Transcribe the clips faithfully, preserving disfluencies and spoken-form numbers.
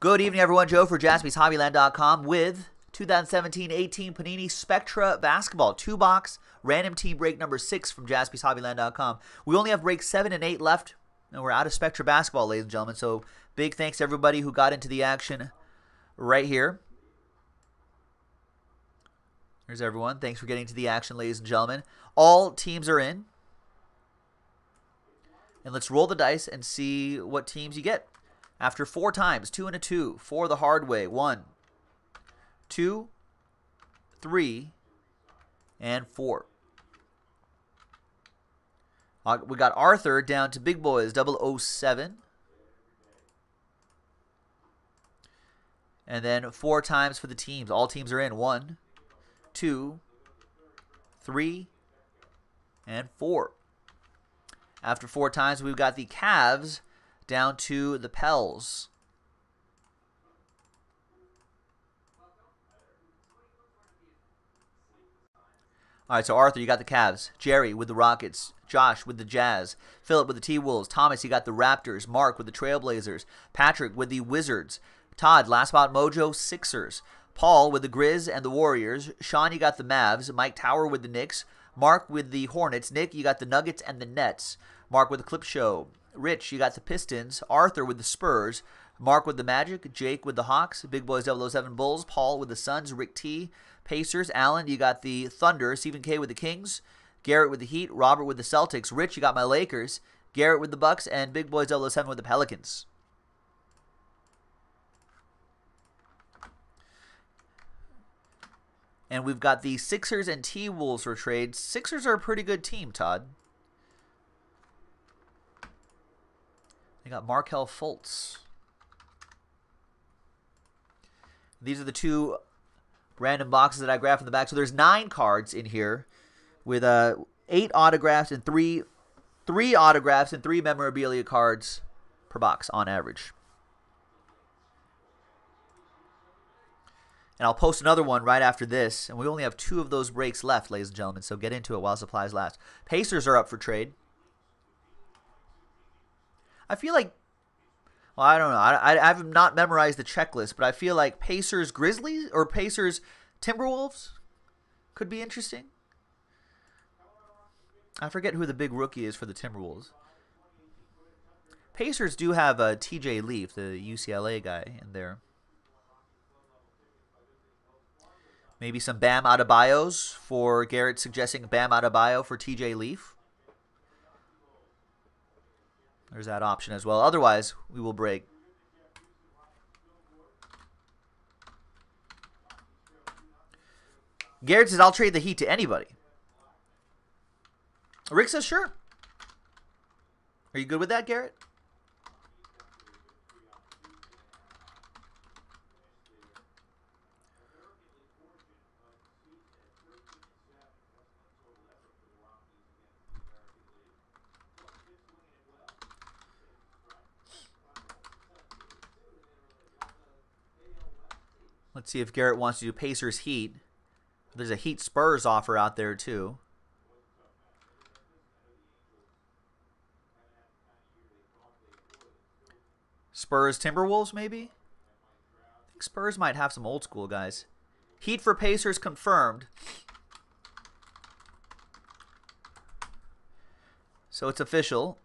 Good evening, everyone. Joe for Jaspys Hobbyland dot com with two thousand seventeen eighteen Panini Spectra Basketball. Two-box random team break number six from Jaspys Hobbyland dot com. We only have break seven and eight left, and we're out of Spectra Basketball, ladies and gentlemen. So big thanks to everybody who got into the action right here. Here's everyone. Thanks for getting to the action, ladies and gentlemen. All teams are in. And let's roll the dice and see what teams you get. After four times, two and a two, four the hard way. One, two, three, and four. Uh, we got Arthur down to Big Boys, double oh seven. And then four times for the teams. All teams are in. One, two, three, and four. After four times, we've got the Cavs down to the Pels. All right, so Arthur, you got the Cavs. Jerry with the Rockets. Josh with the Jazz. Philip with the T-Wolves. Thomas, you got the Raptors. Mark with the Trailblazers. Patrick with the Wizards. Todd, Last Spot Mojo, Sixers. Paul with the Grizz and the Warriors. Sean, you got the Mavs. Mike Tower with the Knicks. Mark with the Hornets. Nick, you got the Nuggets and the Nets. Mark with the Clip Show. Rich, you got the Pistons. Arthur with the Spurs. Mark with the Magic. Jake with the Hawks. Big Boys double oh seven Bulls. Paul with the Suns. Rick T. Pacers. Allen, you got the Thunder. Stephen K with the Kings. Garrett with the Heat. Robert with the Celtics. Rich, you got my Lakers. Garrett with the Bucks. And Big Boys double oh seven with the Pelicans. And we've got the Sixers and T-Wolves for trade. Sixers are a pretty good team, Todd. They got Markelle Fultz. These are the two random boxes that I grabbed from the back. So there's nine cards in here with uh, eight autographs and three, three autographs and three memorabilia cards per box on average. And I'll post another one right after this. And we only have two of those breaks left, ladies and gentlemen. So get into it while supplies last. Pacers are up for trade. I feel like, well, I don't know. I, I, I've not memorized the checklist, but I feel like Pacers Grizzlies or Pacers Timberwolves could be interesting. I forget who the big rookie is for the Timberwolves. Pacers do have uh, T J Leaf, the U C L A guy, in there. Maybe some Bam Adebayos for Garrett, suggesting Bam Adebayo for T J Leaf. There's that option as well. Otherwise, we will break. Garrett says, I'll trade the Heat to anybody. Rick says, sure. Are you good with that, Garrett? Let's see if Garrett wants to do Pacers Heat. There's a Heat Spurs offer out there too. Spurs Timberwolves maybe? I think Spurs might have some old school guys. Heat for Pacers confirmed. So it's official.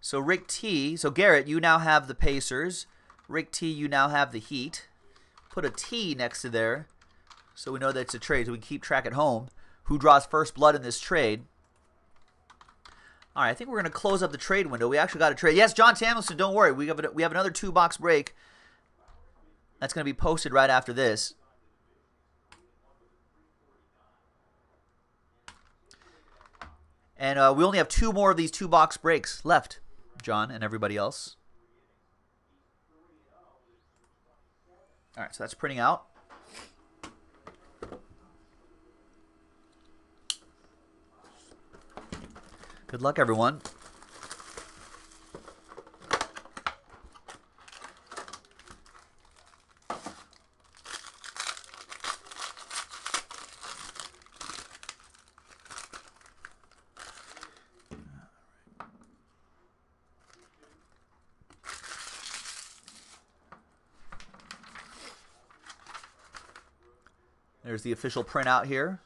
So Rick T, so Garrett, you now have the Pacers. Rick T, you now have the Heat. Put a T next to there so we know that it's a trade, so we can keep track at home. Who draws first blood in this trade? All right, I think we're going to close up the trade window. We actually got a trade. Yes, John Samuelson, don't worry. We have, a, we have another two-box break. That's going to be posted right after this. And uh, we only have two more of these two-box breaks left, John and everybody else. All right, so that's printing out. Good luck, everyone. There's the official printout here.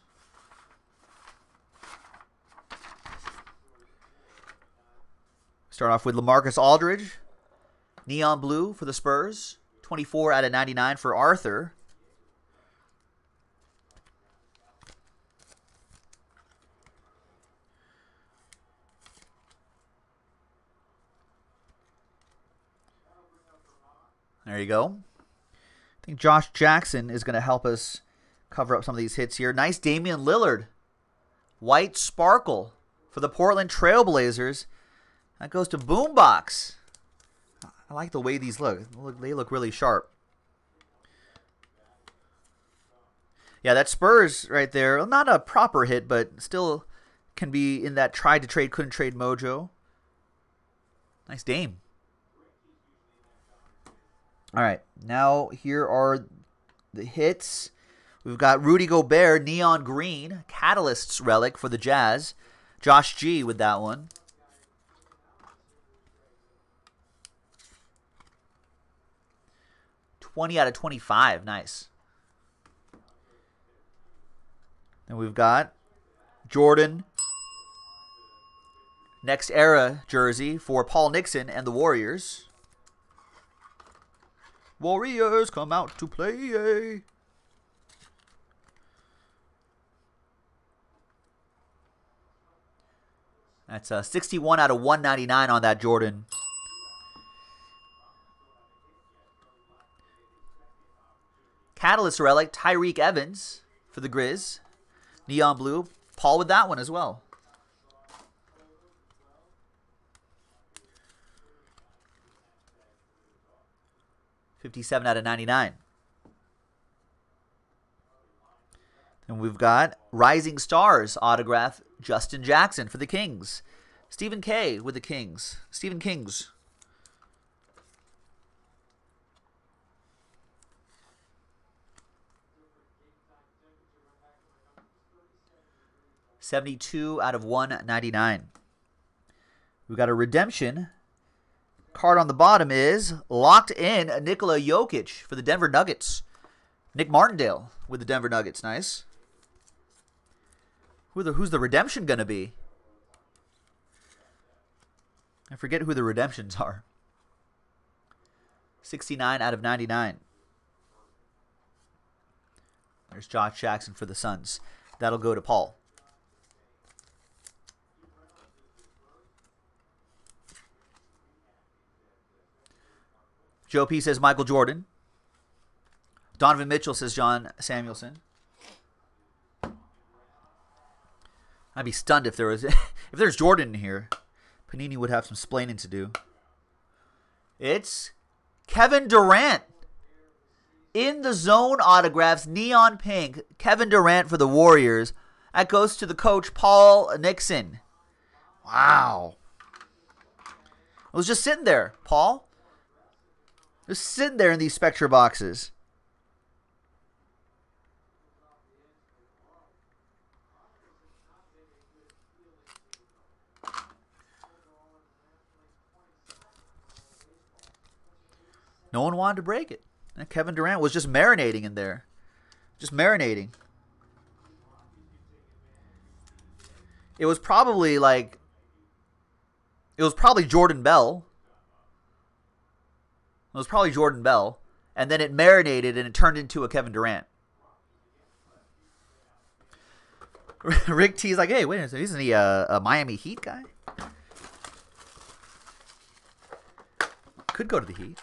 Start off with LaMarcus Aldridge, neon blue for the Spurs, twenty-four out of ninety-nine for Arthur. There you go. I think Josh Jackson is going to help us cover up some of these hits here. Nice Damian Lillard. White Sparkle for the Portland Trailblazers. That goes to Boombox. I like the way these look. They look really sharp. Yeah, that Spurs right there. Not a proper hit, but still can be in that tried to trade, couldn't trade mojo. Nice Dame. All right, now here are the hits. We've got Rudy Gobert, neon green, Catalysts relic for the Jazz. Josh G with that one. twenty out of twenty-five, nice. And we've got Jordan, Next Era jersey for Paul Nixon and the Warriors. Warriors come out to play. That's a sixty-one out of one ninety-nine on that Jordan. Catalyst relic, Tyreek Evans for the Grizz. Neon blue. Paul with that one as well. fifty-seven out of ninety-nine. And we've got Rising Stars autograph, Justin Jackson for the Kings. Stephen K with the Kings. Stephen Kings. seventy-two out of one ninety-nine. We've got a redemption. Card on the bottom is locked in Nikola Jokic for the Denver Nuggets. Nick Martindale with the Denver Nuggets. Nice. Who the, who's the redemption going to be? I forget who the redemptions are. sixty-nine out of ninety-nine. There's Josh Jackson for the Suns. That'll go to Paul. Joe P says Michael Jordan. Donovan Mitchell says John Samuelson. I'd be stunned if there was if there's Jordan in here. Panini would have some splaining to do. It's Kevin Durant. In the zone autographs, neon pink. Kevin Durant for the Warriors. That goes to the coach, Paul Nixon. Wow. I was just sitting there, Paul. Just sitting there in these Spectra boxes. No one wanted to break it. And Kevin Durant was just marinating in there. Just marinating. It was probably like... It was probably Jordan Bell. It was probably Jordan Bell, and then it marinated and it turned into a Kevin Durant. Rick T's like, hey, wait a second, isn't he a, a Miami Heat guy? Could go to the Heat.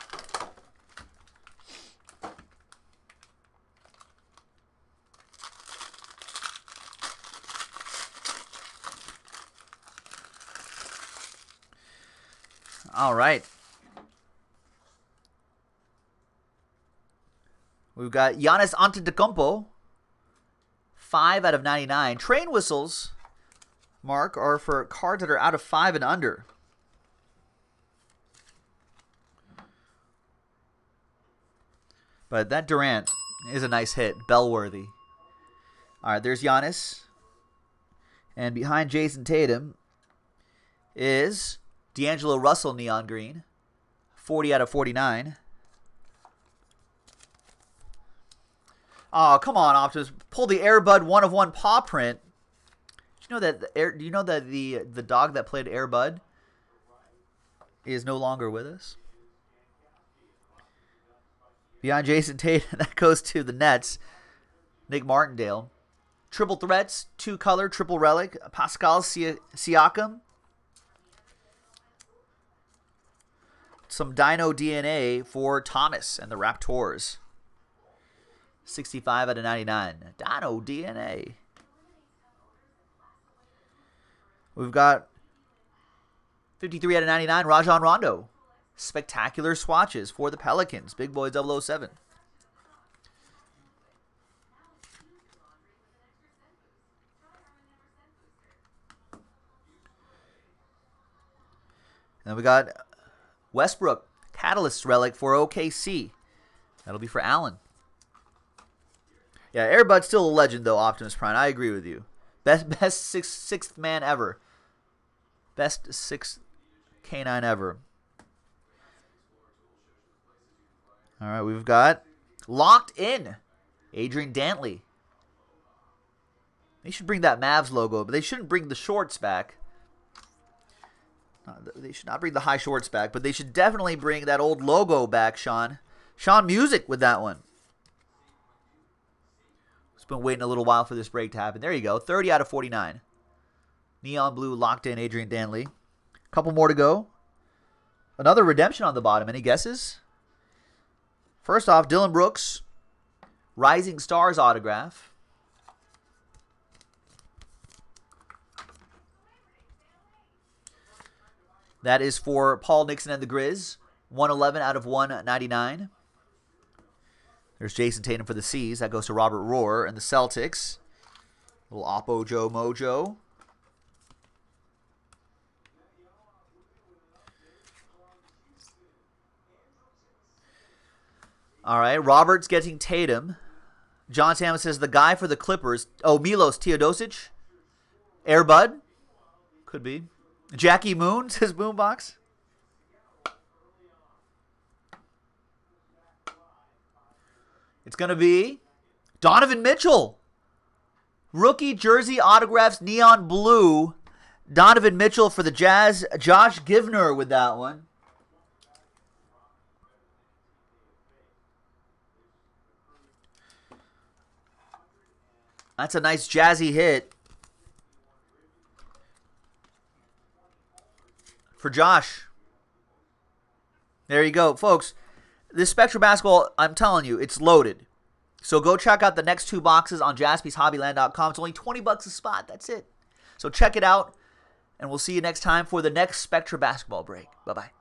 All right. We've got Giannis Antetokounmpo, five out of ninety-nine. Train whistles, Mark, are for cards that are out of five and under. But that Durant is a nice hit, bell-worthy. All right, there's Giannis. And behind Jason Tatum is D'Angelo Russell, neon green, forty out of forty-nine. Oh, come on, Optimus. Pull the Air Bud one of one paw print. Do you know that the Air, do you know that the the dog that played Air Bud is no longer with us? Beyond Jason Tatum, that goes to the Nets. Nick Martindale. Triple Threats, two color, triple relic. Pascal Si- Siakam. Some Dino D N A for Thomas and the Raptors. sixty-five out of ninety-nine. Dino D N A. We've got fifty-three out of ninety-nine. Rajon Rondo. Spectacular swatches for the Pelicans. Big Boy double oh seven. And then we got Westbrook. Catalyst relic for O K C. That'll be for Allen. Yeah, Air Bud's still a legend, though, Optimus Prime. I agree with you. Best best six, sixth man ever. Best sixth canine ever. All right, we've got Locked In, Adrian Dantley. They should bring that Mavs logo, but they shouldn't bring the shorts back. Uh, they should not bring the high shorts back, but they should definitely bring that old logo back, Sean. Sean Music with that one. It's been waiting a little while for this break to happen. There you go. thirty out of forty-nine. Neon blue, Locked In, Adrian Dantley. A couple more to go. Another redemption on the bottom. Any guesses? First off, Dylan Brooks. Rising Stars autograph. That is for Paul Nixon and the Grizz. one eleven out of one ninety-nine. There's Jason Tatum for the C's. That goes to Robert Rohr and the Celtics. Little Oppo Joe Mojo. All right, Robert's getting Tatum. John Salmon says the guy for the Clippers. Oh, Milos Teodosic. Air Bud. Could be. Jackie Moon says Boombox. It's going to be Donovan Mitchell. Rookie jersey autographs, neon blue. Donovan Mitchell for the Jazz. Josh Givner with that one. That's a nice jazzy hit for Josh. There you go, folks. This Spectra Basketball, I'm telling you, it's loaded. So go check out the next two boxes on Jaspys Hobbyland dot com. It's only twenty bucks a spot. That's it. So check it out, and we'll see you next time for the next Spectra Basketball break. Bye-bye.